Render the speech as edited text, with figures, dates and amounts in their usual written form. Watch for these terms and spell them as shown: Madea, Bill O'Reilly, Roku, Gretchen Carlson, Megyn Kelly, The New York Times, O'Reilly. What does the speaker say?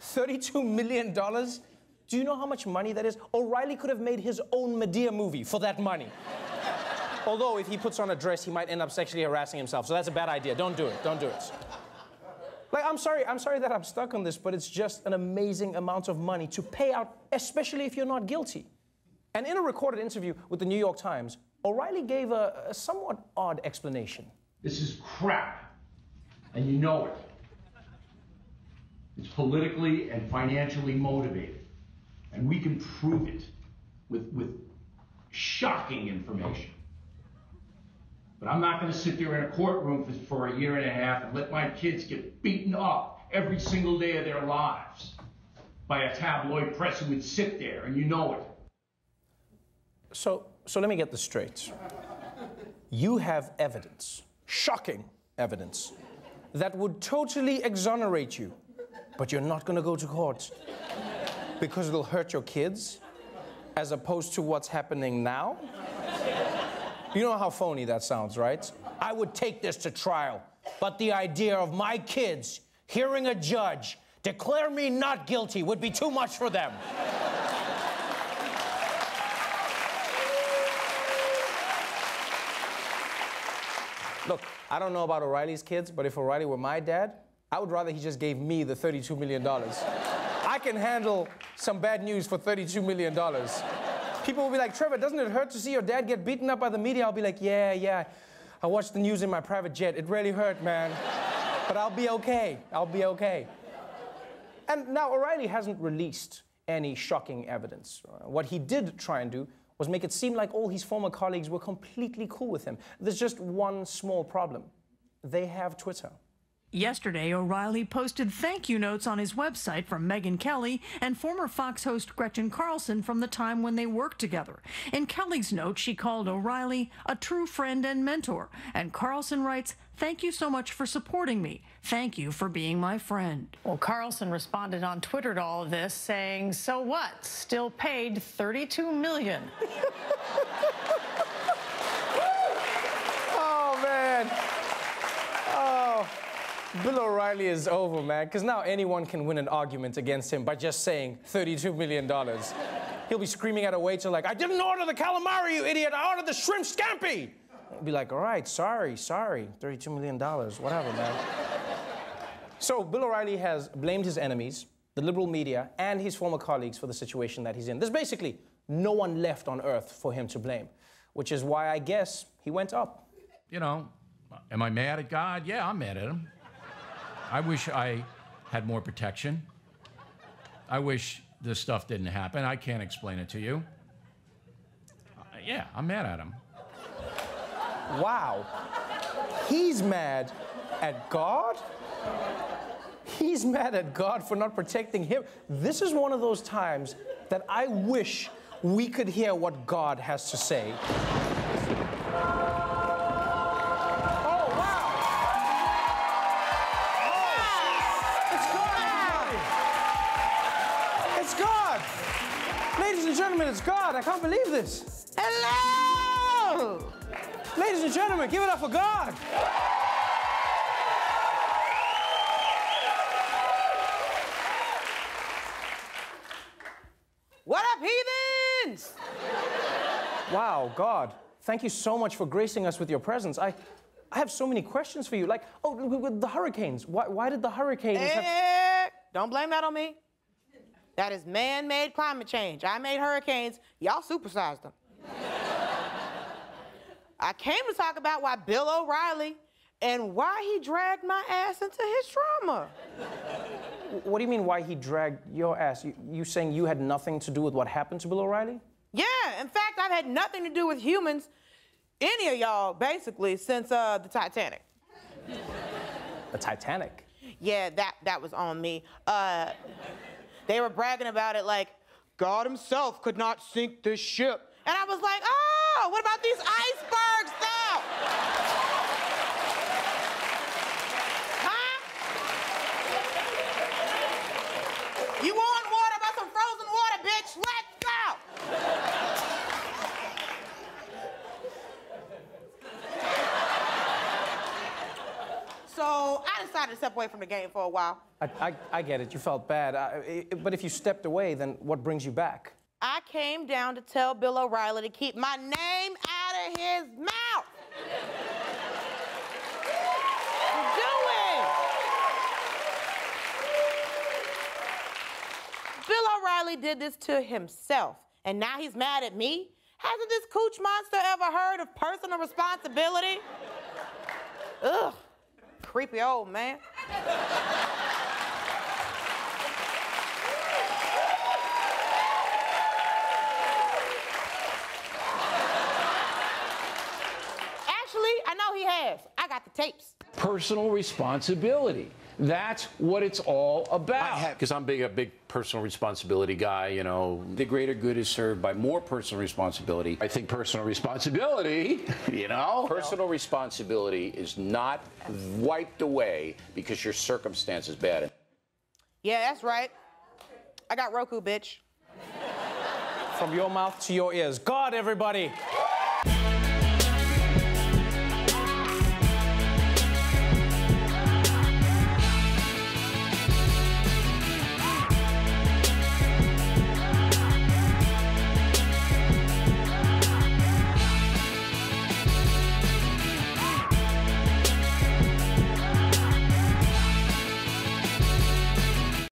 $32 million? Do you know how much money that is? O'Reilly could have made his own Madea movie for that money. Although, if he puts on a dress, he might end up sexually harassing himself, so that's a bad idea. Don't do it. Don't do it. Like, I'm sorry that I'm stuck on this, but it's just an amazing amount of money to pay out, especially if you're not guilty. And in a recorded interview with The New York Times, O'Reilly gave a somewhat odd explanation. This is crap, and you know it. It's politically and financially motivated, and we can prove it with shocking information. But I'm not going to sit there in a courtroom for a year and a half and let my kids get beaten up every single day of their lives by a tabloid press who would sit there, and you know it. So let me get this straight. You have evidence, shocking evidence, that would totally exonerate you, but you're not going to go to court because it'll hurt your kids, as opposed to what's happening now? You know how phony that sounds, right? I would take this to trial, but the idea of my kids hearing a judge declare me not guilty would be too much for them. Look, I don't know about O'Reilly's kids, but if O'Reilly were my dad, I would rather he just gave me the $32 million. I can handle some bad news for $32 million. People will be like, Trevor, doesn't it hurt to see your dad get beaten up by the media? I'll be like, yeah. I watched the news in my private jet. It really hurt, man. But I'll be okay. I'll be okay. And now O'Reilly hasn't released any shocking evidence. What he did try and do was make it seem like all his former colleagues were completely cool with him. There's just one small problem. They have Twitter. Yesterday, O'Reilly posted thank you notes on his website from Megyn Kelly and former Fox host Gretchen Carlson from the time when they worked together. In Kelly's note, she called O'Reilly a true friend and mentor, and Carlson writes, "Thank you so much for supporting me. Thank you for being my friend." Well, Carlson responded on Twitter to all of this, saying, "So what? Still paid $32 million." Oh, man. Bill O'Reilly is over, man, because now anyone can win an argument against him by just saying $32 million. He'll be screaming at a waiter like, "I didn't order the calamari, you idiot! I ordered the shrimp scampi!" I'll be like, "All right, sorry, $32 million, whatever, man." So Bill O'Reilly has blamed his enemies, the liberal media, and his former colleagues for the situation that he's in. There's basically no one left on earth for him to blame, which is why I guess he went up. You know, am I mad at God? Yeah, I'm mad at him. I wish I had more protection. I wish this stuff didn't happen. I can't explain it to you. Yeah, I'm mad at him. Wow. He's mad at God? He's mad at God for not protecting him. This is one of those times that I wish we could hear what God has to say. It's God. I can't believe this. Hello! Ladies and gentlemen, give it up for God. What up, heathens? Wow, God. Thank you so much for gracing us with your presence. I have so many questions for you. Like, oh, the hurricanes. Why did the hurricanes have... Don't blame that on me. That is man-made climate change. I made hurricanes. Y'all supersized them. I came to talk about why Bill O'Reilly and why he dragged my ass into his drama. What do you mean, why he dragged your ass? You saying you had nothing to do with what happened to Bill O'Reilly? Yeah. In fact, I've had nothing to do with humans, any of y'all, basically, since the Titanic. The Titanic? Yeah, that was on me. They were bragging about it like, God himself could not sink this ship. And I was like, oh, what about these icebergs, though? Huh? You want water about some frozen water, bitch? Let's go! So I decided to step away from the game for a while. I get it. You felt bad. But if you stepped away, then what brings you back? I came down to tell Bill O'Reilly to keep my name out of his mouth. What you doing? Bill O'Reilly did this to himself, and now he's mad at me? Hasn't this cooch monster ever heard of personal responsibility? Ugh, creepy old man. I got the tapes. Personal responsibility. That's what it's all about. Because I'm a big personal responsibility guy, you know. The greater good is served by more personal responsibility. I think personal responsibility, you know. Personal responsibility is not wiped away because your circumstance is bad. Yeah, that's right. I got Roku, bitch. From your mouth to your ears. God, everybody.